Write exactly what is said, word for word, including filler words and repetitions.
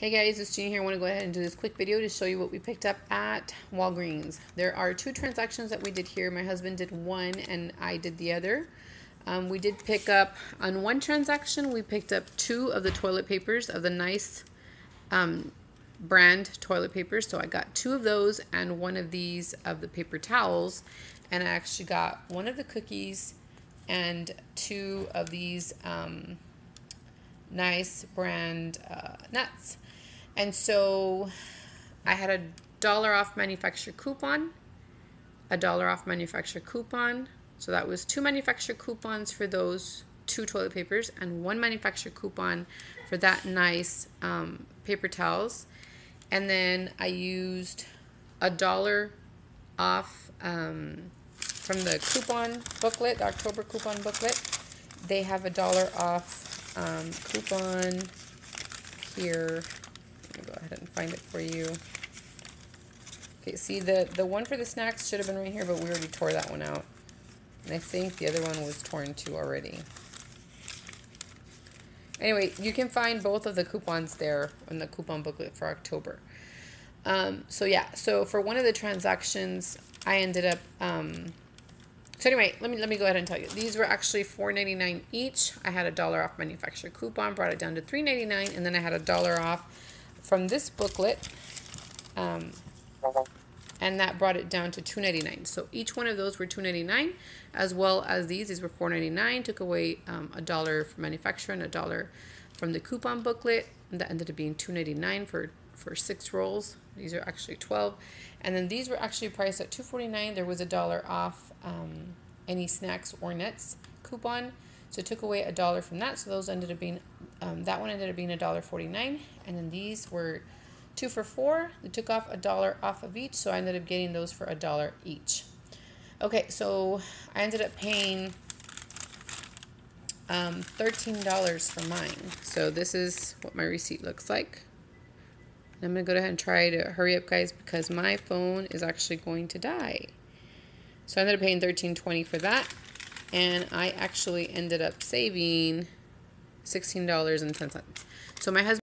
Hey guys, it's Jean here. I want to go ahead and do this quick video to show you what we picked up at Walgreens. There are two transactions that we did here. My husband did one and I did the other. Um, we did pick up, on one transaction, we picked up two of the toilet papers, of the nice um, brand toilet papers. So I got two of those and one of these of the paper towels. And I actually got one of the cookies and two of these um, nice brand uh, nuts. And so I had a dollar off manufacturer coupon, a dollar off manufacturer coupon. So that was two manufacturer coupons for those two toilet papers and one manufacturer coupon for that nice um, paper towels. And then I used a dollar off um, from the coupon booklet, the October coupon booklet. They have a dollar off um, coupon here. Go ahead and find it for you. Okay, see the the one for the snacks should have been right here, but we already tore that one out, and I think the other one was torn too already. Anyway, you can find both of the coupons there in the coupon booklet for October. Um, so yeah, so for one of the transactions, I ended up. Um, so anyway, let me let me go ahead and tell you. These were actually four ninety-nine each. I had a dollar off manufacturer coupon, brought it down to three ninety-nine, and then I had a dollar off from this booklet, um, and that brought it down to two ninety-nine. So each one of those were two ninety-nine, as well as these. These were four ninety-nine. Took away um, a dollar from manufacturer and a dollar from the coupon booklet. And that ended up being two ninety-nine for for six rolls. These are actually twelve, and then these were actually priced at two forty-nine. There was a dollar off um, any snacks or nuts coupon. So it took away a dollar from that. So those ended up being, um, that one ended up being a dollar forty-nine. And then these were two for four. They took off a dollar off of each. So I ended up getting those for a dollar each. Okay, so I ended up paying um, thirteen dollars for mine. So this is what my receipt looks like. And I'm gonna go ahead and try to hurry up, guys, because my phone is actually going to die. So I ended up paying thirteen twenty for that. And I actually ended up saving sixteen dollars and ten cents. So my husband